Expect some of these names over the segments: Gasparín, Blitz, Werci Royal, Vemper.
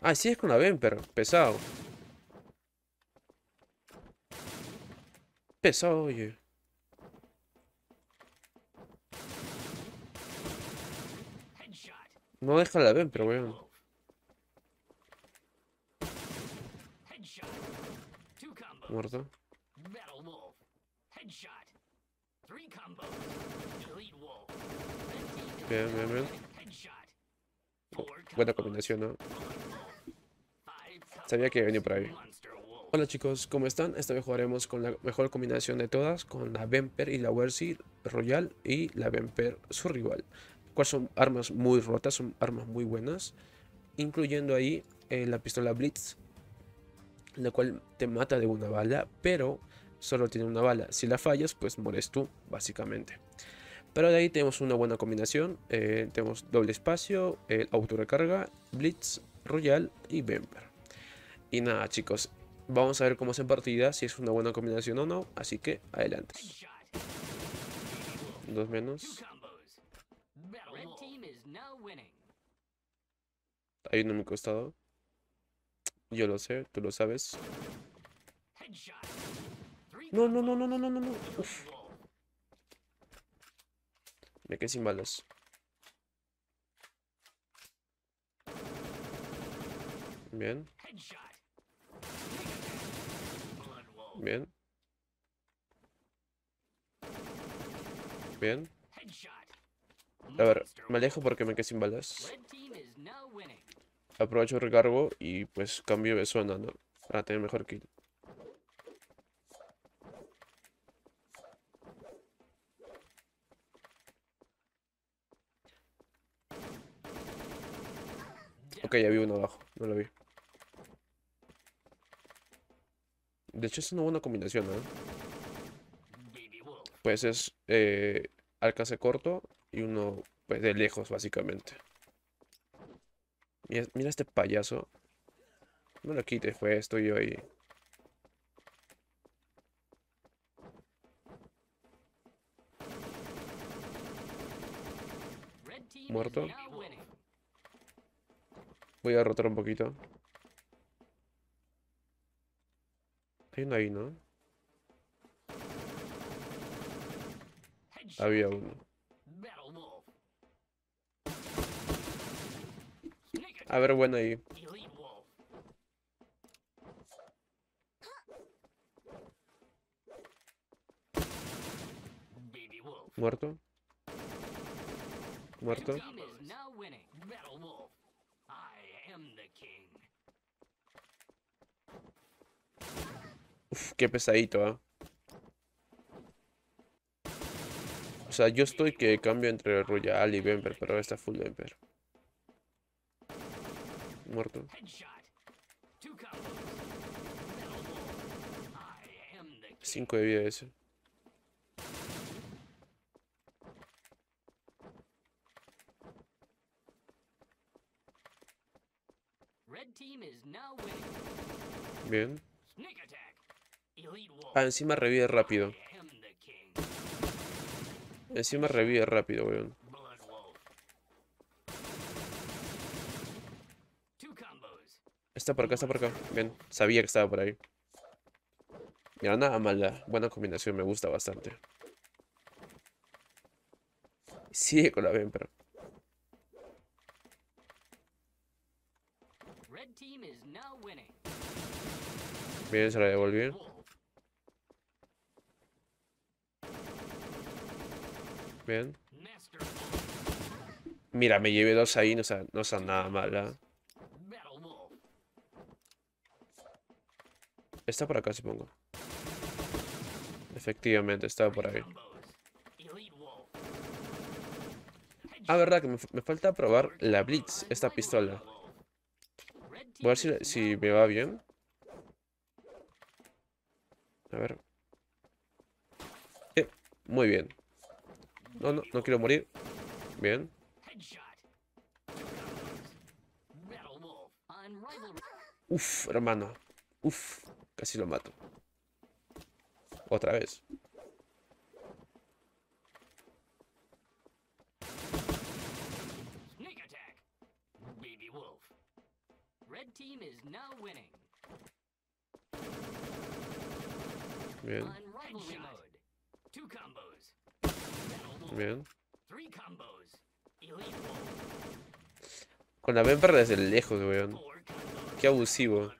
Ah, sí, es con la Vemper. Pesado. Pesado, oye. No deja la Vemper, weón. Muerto. Bien, bien, bien. Oh, buena combinación, ¿no? Sabía que venía por ahí. Hola chicos, ¿cómo están? Esta vez jugaremos con la mejor combinación de todas, con la Vemper y la Werci Royal y la Vemper, su rival. Cuáles son armas muy rotas, son armas muy buenas, incluyendo ahí la pistola Blitz, la cual te mata de una bala, pero solo tiene una bala. Si la fallas, pues mueres tú, básicamente. Pero de ahí tenemos una buena combinación, tenemos doble espacio, autorecarga, Blitz, Royal y Vemper. Y nada chicos, vamos a ver cómo es en partida, si es una buena combinación o no, así que adelante. Dos menos. Hay uno a mi costado. Yo lo sé, tú lo sabes. No, no, no, no, no, no, no. Uf. Me quedé sin balas. Bien. Bien. Bien. A ver, me alejo porque me quedé sin balas. Aprovecho, recargo y pues cambio de zona, ¿no? Para tener mejor kill. Ok, ya vi uno abajo, no lo vi. De hecho es una buena combinación, ¿no? Pues es alcance corto y uno pues de lejos, básicamente. Mira, mira este payaso. No lo quites, pues estoy yo ahí. Muerto. Voy a rotar un poquito. Hay uno ahí, ¿no? Había uno. A ver, bueno ahí. Muerto. Muerto. Uf, qué pesadito, ¿eh? O sea, yo estoy que cambio entre Royal y Vemper, pero ahora está full Vemper. Muerto. Cinco de vida ese. Bien. Ah, encima revive rápido. Encima revive rápido, weón. Está por acá, está por acá. Bien, sabía que estaba por ahí. Mira, nada mala. Buena combinación, me gusta bastante. Sigue con la Vemper. Bien, se la devolví. Bien. Mira, me llevé dos ahí, no sea nada mala. Está por acá, supongo. Efectivamente, estaba por ahí. Ah, verdad que me falta probar la Blitz, esta pistola. Voy a ver si me va bien. A ver. Muy bien. No, no, no quiero morir. Bien. Uf, hermano. Uf, casi lo mato. Otra vez. Red team is now winning. Bien. Bien. Con la Vemper desde lejos, weón. Qué abusivo.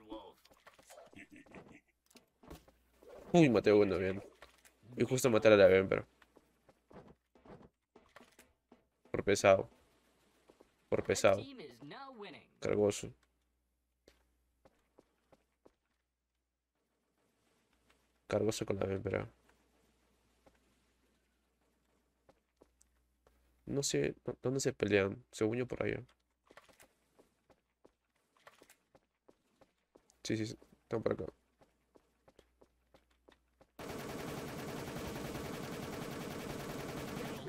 Uy, maté uno, bien. Y justo matar a la Vemper. Por pesado. Por pesado. Cargoso. Cargoso con la Vemper. No sé dónde se pelean. Según yo por allá. Sí, están por acá.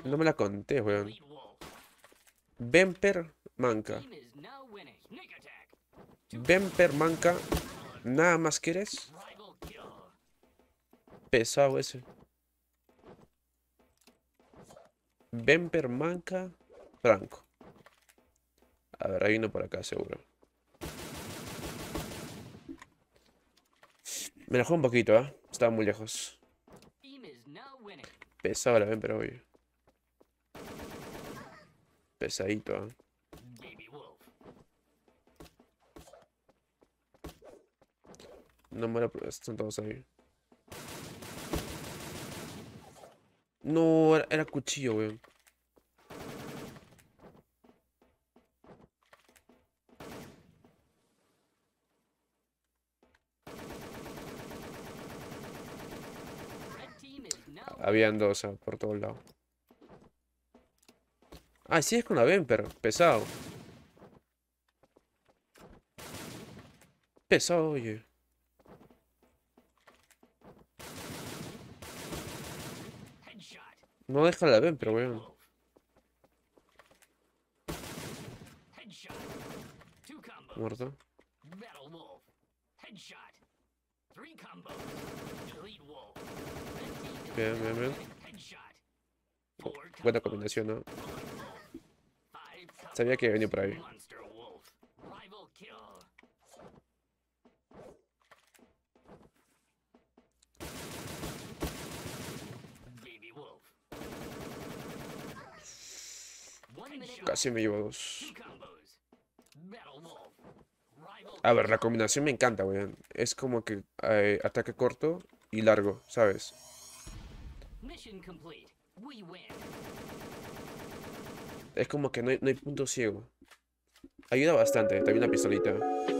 No me la conté, weón. Vemper manca. Vemper manca. Nada más quieres. Pesado ese. Vemper manca. Franco. A ver, hay uno por acá, seguro. Me la juego un poquito, ¿eh? Estaba muy lejos. Pesado la Vemper, oye. Pesadito, ¿eh? No me la... Están todos ahí. No, era cuchillo, weón. Habían dos, ¿eh? Por todos lados. Ah, sí, es con la Vemper. Pesado. Pesado, oye. No deja la Vemper, weón. Muerto. Bien, bien, bien. Buena combinación, ¿no? Sabía que venía por ahí. Casi me llevo dos. A ver, la combinación me encanta, weón. Es como que ataque corto y largo, ¿sabes? Es como que no hay punto ciego. Ayuda bastante, también la pistolita.